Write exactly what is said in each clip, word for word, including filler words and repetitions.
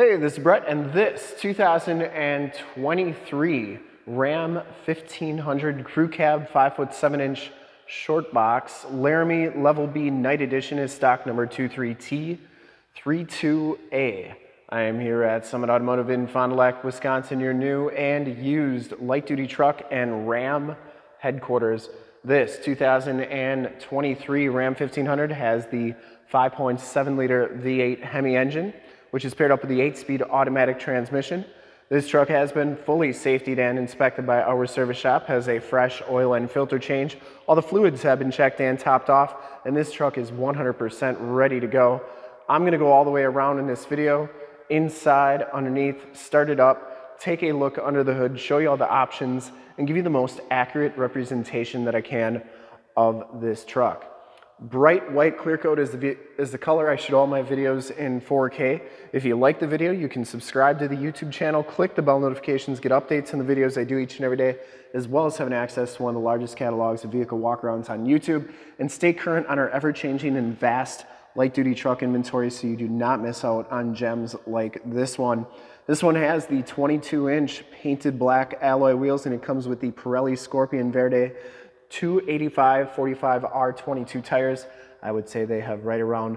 Hey, this is Brett, and this two thousand twenty-three Ram fifteen hundred Crew Cab five foot seven inch short box Laramie Level B Night Edition is stock number two three T three two A. I am here at Summit Automotive in Fond du Lac, Wisconsin, your new and used light-duty truck and Ram headquarters. This two thousand twenty-three Ram fifteen hundred has the five point seven liter V eight Hemi engine, which is paired up with the eight speed automatic transmission. This truck has been fully safetied and inspected by our service shop, has a fresh oil and filter change. All the fluids have been checked and topped off, and this truck is one hundred percent ready to go. I'm gonna go all the way around in this video, inside, underneath, start it up, take a look under the hood, show you all the options, and give you the most accurate representation that I can of this truck. Bright white clear coat is the, is the color. I shoot all my videos in four K. If you like the video, you can subscribe to the YouTube channel, click the bell notifications, get updates on the videos I do each and every day, as well as having access to one of the largest catalogs of vehicle walkarounds on YouTube, and stay current on our ever-changing and vast light-duty truck inventory so you do not miss out on gems like this one. This one has the twenty-two inch painted black alloy wheels, and it comes with the Pirelli Scorpion Verde two eighty-five forty-five R twenty-two tires. I would say they have right around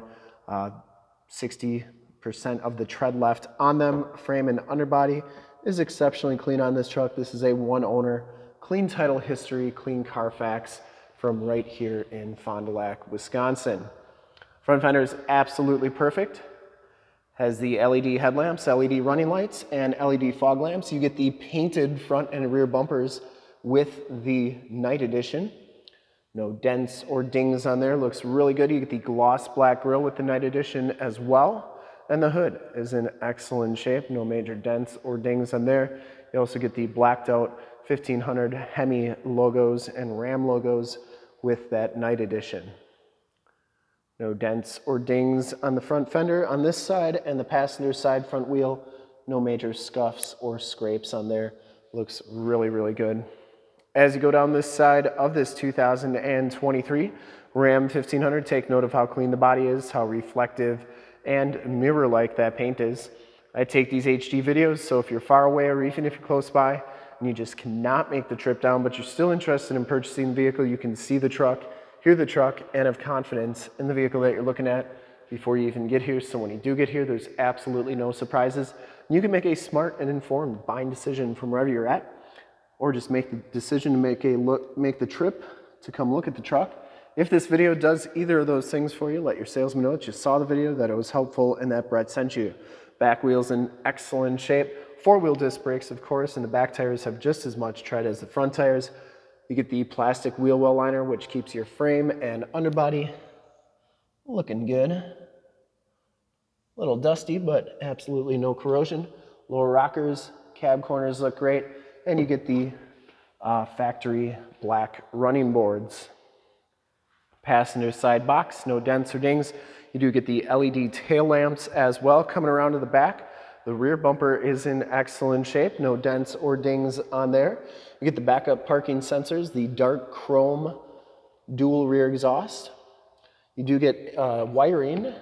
sixty percent uh, of the tread left on them. Frame and underbody is exceptionally clean on this truck. This is a one owner, clean title history, clean Carfax from right here in Fond du Lac, Wisconsin. Front fender is absolutely perfect. Has the L E D headlamps, L E D running lights, and L E D fog lamps. You get the painted front and rear bumpers with the Night Edition. No dents or dings on there, looks really good. You get the gloss black grille with the Night Edition as well. And the hood is in excellent shape, no major dents or dings on there. You also get the blacked out fifteen hundred Hemi logos and Ram logos with that Night Edition. No dents or dings on the front fender on this side, and the passenger side front wheel, no major scuffs or scrapes on there. Looks really, really good. As you go down this side of this two thousand twenty-three Ram fifteen hundred, take note of how clean the body is, how reflective and mirror-like that paint is. I take these H D videos, so if you're far away or even if you're close by and you just cannot make the trip down, but you're still interested in purchasing the vehicle, you can see the truck, hear the truck, and have confidence in the vehicle that you're looking at before you even get here. So when you do get here, there's absolutely no surprises. You can make a smart and informed buying decision from wherever you're at, or just make the decision to make a look, make the trip to come look at the truck. If this video does either of those things for you, let your salesman know that you saw the video, that it was helpful, and that Brett sent you. Back wheel's in excellent shape. Four-wheel disc brakes, of course, and the back tires have just as much tread as the front tires. You get the plastic wheel well liner, which keeps your frame and underbody looking good. A little dusty, but absolutely no corrosion. Lower rockers, cab corners look great. And you get the uh, factory black running boards. Passenger side box, no dents or dings. You do get the L E D tail lamps as well. Coming around to the back, the rear bumper is in excellent shape, no dents or dings on there. You get the backup parking sensors, the dark chrome dual rear exhaust. You do get uh, wiring,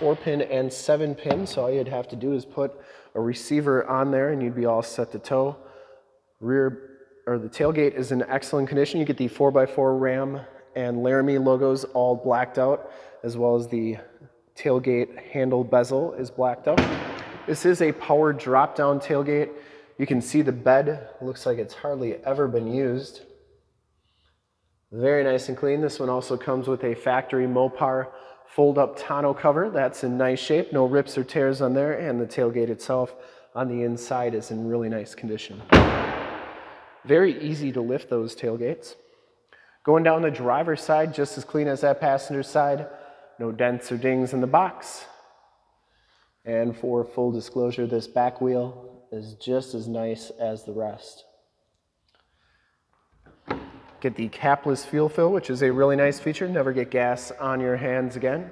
four pin and seven pin, so all you'd have to do is put a receiver on there and you'd be all set to tow. Rear or the tailgate is in excellent condition. You get the four by four Ram and Laramie logos all blacked out, as well as the tailgate handle bezel is blacked out. This is a power drop down tailgate. You can see the bed looks like it's hardly ever been used. Very nice and clean. This one also comes with a factory Mopar fold up tonneau cover. That's in nice shape, no rips or tears on there, and the tailgate itself on the inside is in really nice condition. Very easy to lift those tailgates. Going down the driver's side, just as clean as that passenger side. No dents or dings in the box. And for full disclosure, this back wheel is just as nice as the rest. Get the capless fuel fill, which is a really nice feature. Never get gas on your hands again.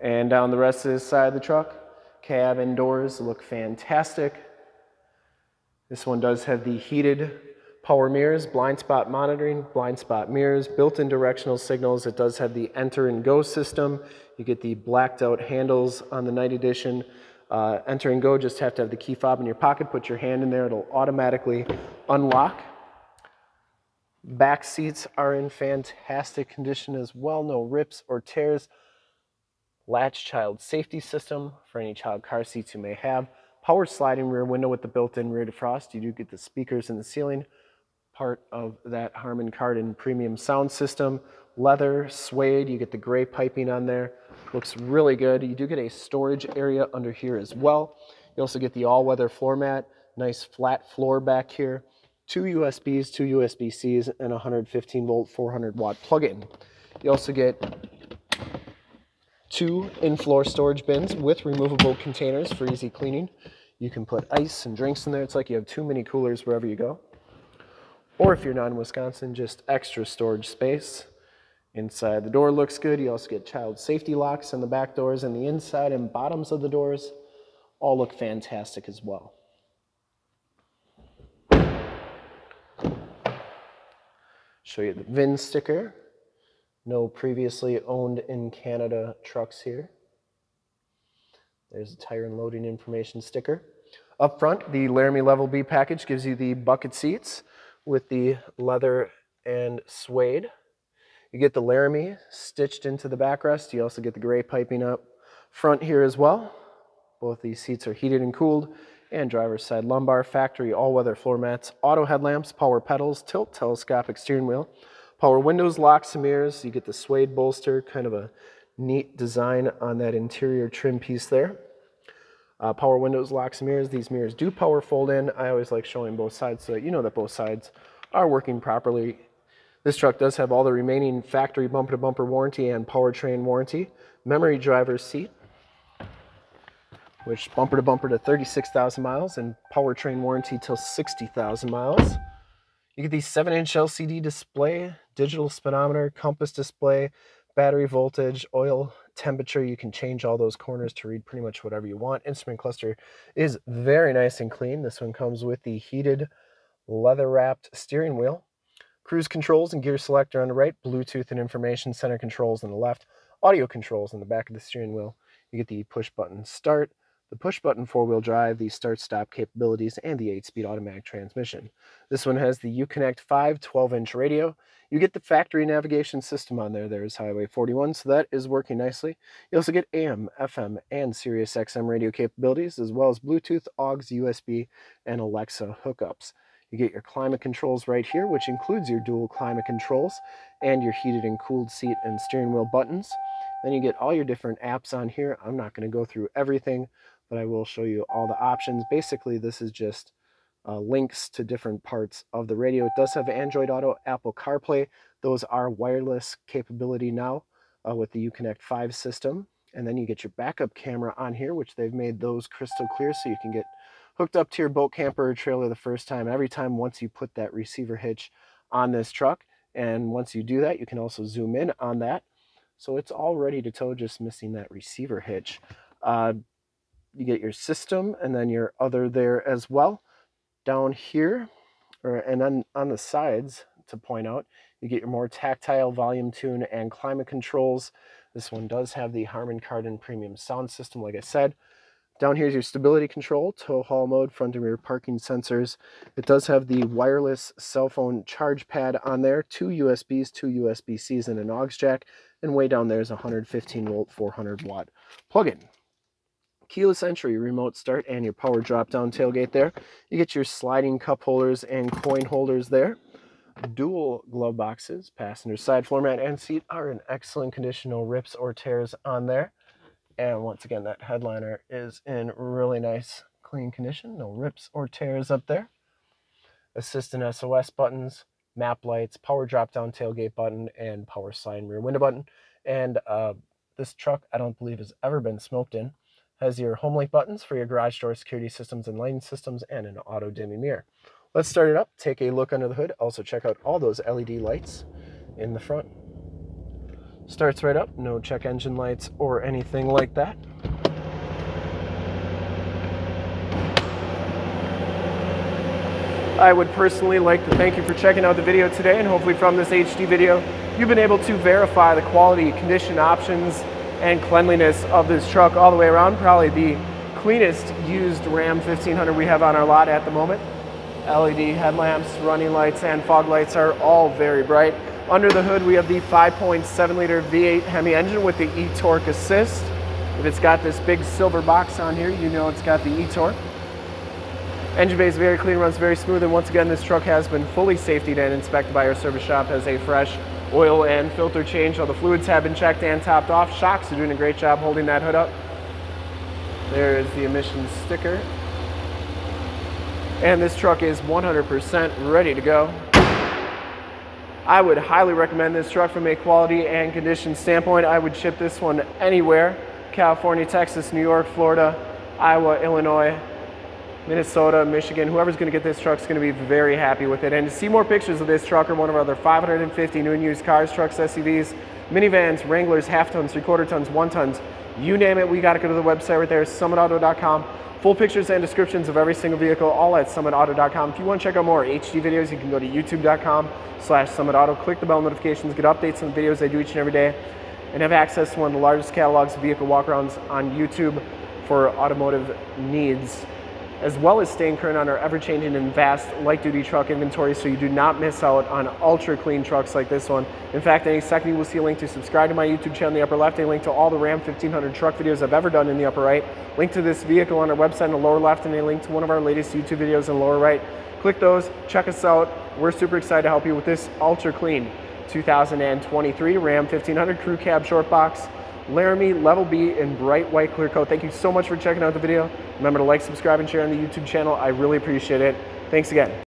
And down the rest of this side of the truck, cab and doors look fantastic. This one does have the heated power mirrors, blind spot monitoring, blind spot mirrors, built-in directional signals. It does have the enter and go system. You get the blacked out handles on the Night Edition. Uh, enter and go, just have to have the key fob in your pocket, put your hand in there, it'll automatically unlock. Back seats are in fantastic condition as well, no rips or tears. Latch child safety system for any child car seats you may have. Power sliding rear window with the built-in rear defrost. You do get the speakers in the ceiling, part of that Harman Kardon premium sound system. Leather, suede, you get the gray piping on there. Looks really good. You do get a storage area under here as well. You also get the all-weather floor mat, nice flat floor back here. Two U S Bs, two U S B Cs, and a one hundred fifteen volt, four hundred watt plug-in. You also get two in-floor storage bins with removable containers for easy cleaning. You can put ice and drinks in there. It's like you have too many coolers wherever you go. Or if you're not in Wisconsin, just extra storage space. Inside the door looks good. You also get child safety locks on the back doors, and the inside and bottoms of the doors all look fantastic as well. Show you the V I N sticker. No previously owned in Canada trucks here. There's a tire and loading information sticker. Up front, the Laramie Level B package gives you the bucket seats with the leather and suede. You get the Laramie stitched into the backrest. You also get the gray piping up front here as well. Both these seats are heated and cooled, and driver's side lumbar, factory all-weather floor mats, auto headlamps, power pedals, tilt telescopic steering wheel, power windows, locks and mirrors. You get the suede bolster, kind of a neat design on that interior trim piece there. Uh, power windows, locks and mirrors. These mirrors do power fold in. I always like showing both sides so that you know that both sides are working properly. This truck does have all the remaining factory bumper-to-bumper warranty and powertrain warranty. Memory driver's seat, which bumper-to-bumper to thirty-six thousand miles and powertrain warranty till sixty thousand miles. You get the seven inch L C D display, digital speedometer, compass display, battery voltage, oil temperature. You can change all those corners to read pretty much whatever you want. Instrument cluster is very nice and clean. This one comes with the heated leather-wrapped steering wheel. Cruise controls and gear selector on the right, Bluetooth and information center controls on the left, audio controls on the back of the steering wheel. You get the push button start, the push button four-wheel drive, the start-stop capabilities, and the eight-speed automatic transmission. This one has the Uconnect five twelve inch radio. You get the factory navigation system on there. There's Highway forty-one, so that is working nicely. You also get A M, F M, and Sirius X M radio capabilities, as well as Bluetooth, A U X, U S B, and Alexa hookups. You get your climate controls right here, which includes your dual climate controls and your heated and cooled seat and steering wheel buttons. Then you get all your different apps on here. I'm not going to go through everything, but I will show you all the options. Basically, this is just uh, links to different parts of the radio. It does have Android Auto, Apple CarPlay. Those are wireless capability now uh, with the Uconnect five system. And then you get your backup camera on here, which they've made those crystal clear so you can get hooked up to your boat, camper, or trailer the first time every time once you put that receiver hitch on this truck. And once you do that, you can also zoom in on that. So it's all ready to tow, just missing that receiver hitch. Uh, you get your system and then your other there as well. Down here, or and then on, on the sides, to point out, you get your more tactile volume, tune, and climate controls. This one does have the Harman Kardon premium sound system, like I said. Down here is your stability control, tow haul mode, front and rear parking sensors. It does have the wireless cell phone charge pad on there, two U S Bs, two U S B Cs, and an aux jack. And way down there is a one hundred fifteen volt, four hundred watt plug-in. Keyless entry, remote start, and your power drop-down tailgate there. You get your sliding cup holders and coin holders there. Dual glove boxes, passenger side floor mat, and seat are in excellent condition, no rips or tears on there. And once again, that headliner is in really nice, clean condition. No rips or tears up there. Assistant S O S buttons, map lights, power drop-down tailgate button, and power slide rear window button. And uh, this truck, I don't believe, has ever been smoked in. Has your HomeLink buttons for your garage door security systems and lighting systems, and an auto dimming mirror. Let's start it up, take a look under the hood. Also check out all those L E D lights in the front. Starts right up, no check engine lights or anything like that. I would personally like to thank you for checking out the video today, and hopefully from this H D video, you've been able to verify the quality, condition, options, and cleanliness of this truck all the way around. Probably the cleanest used Ram fifteen hundred we have on our lot at the moment. L E D headlamps, running lights, and fog lights are all very bright. Under the hood, we have the five point seven liter V eight Hemi engine with the eTorque assist. If it's got this big silver box on here, you know it's got the eTorque. Engine bay is very clean, runs very smooth, and once again, this truck has been fully safetied and inspected by our service shop, has a fresh oil and filter change. All the fluids have been checked and topped off. Shocks are doing a great job holding that hood up. There is the emissions sticker. And this truck is one hundred percent ready to go. I would highly recommend this truck from a quality and condition standpoint. I would ship this one anywhere: California, Texas, New York, Florida, Iowa, Illinois, Minnesota, Michigan. Whoever's going to get this truck is going to be very happy with it. And to see more pictures of this truck or one of our other five hundred fifty new and used cars, trucks, S U Vs, minivans, Wranglers, half tons, three quarter tons, one tons, you name it, we got to go to the website right there, summit auto dot com. Full pictures and descriptions of every single vehicle, all at summit auto dot com. If you want to check out more H D videos, you can go to youtube dot com slash summit auto. Click the bell notifications, get updates on the videos I do each and every day, and have access to one of the largest catalogs of vehicle walkarounds on YouTube for automotive needs, as well as staying current on our ever-changing and vast light-duty truck inventory, so you do not miss out on ultra-clean trucks like this one. In fact, any second you will see a link to subscribe to my YouTube channel in the upper left, a link to all the Ram fifteen hundred truck videos I've ever done in the upper right, link to this vehicle on our website in the lower left, and a link to one of our latest YouTube videos in the lower right. Click those, check us out. We're super excited to help you with this ultra-clean two thousand twenty-three Ram fifteen hundred Crew Cab Short Box, Laramie Level B in bright white clear coat. Thank you so much for checking out the video. Remember to like, subscribe, and share on the YouTube channel. I really appreciate it. Thanks again.